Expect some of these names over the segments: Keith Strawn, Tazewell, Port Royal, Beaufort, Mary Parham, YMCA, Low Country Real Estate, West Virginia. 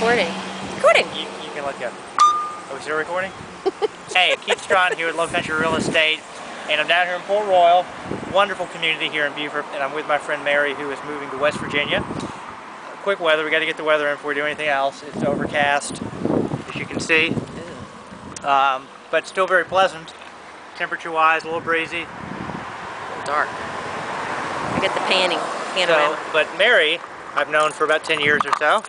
Recording. You can let go. Are we still recording? Hey, Keith Strawn here at Low Country Real Estate, and I'm down here in Port Royal, wonderful community here in Beaufort, and I'm with my friend Mary, who is moving to West Virginia. Quick weather, we got to get the weather in before we do anything else. It's overcast, as you can see, but still very pleasant. Temperature-wise, a little breezy. A little dark. I get the panorama. But Mary, I've known for about 10 years or so.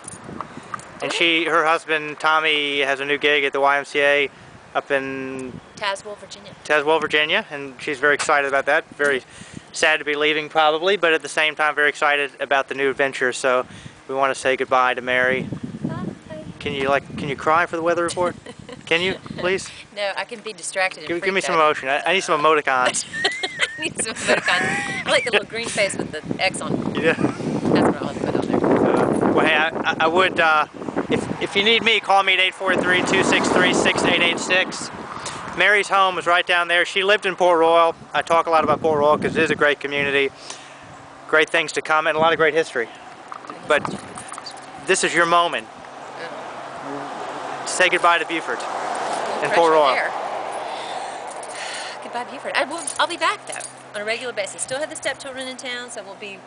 And her husband, Tommy, has a new gig at the YMCA up in... Tazewell, Virginia. Tazewell, Virginia, and she's very excited about that. Very sad to be leaving, probably, but at the same time, very excited about the new adventure, so we want to say goodbye to Mary. Bye. Can you cry for the weather report? Can you, please? No, I can be distracted. Give me some emotion. I need some emoticons. I need some emoticons. I like the little green face with the X on it. Yeah. That's what I want to put on there. Well, hey, I would... If you need me, call me at 843-263-6886. Mary's home is right down there. She lived in Port Royal. I talk a lot about Port Royal because it is a great community. Great things to come and a lot of great history. But this is your moment. Say goodbye to Beaufort and Port Royal. Goodbye, Beaufort. I'll be back, though, on a regular basis. Still have the stepchildren in town, so we'll be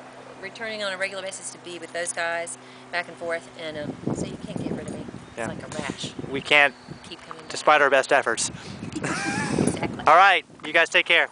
returning on a regular basis to be with those guys back and forth, and so you can't get rid of me. Yeah. It's like a rash. We can't keep coming back. Despite our best efforts. Exactly. All right, you guys take care.